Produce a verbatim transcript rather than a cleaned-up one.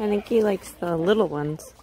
I think he likes the little ones.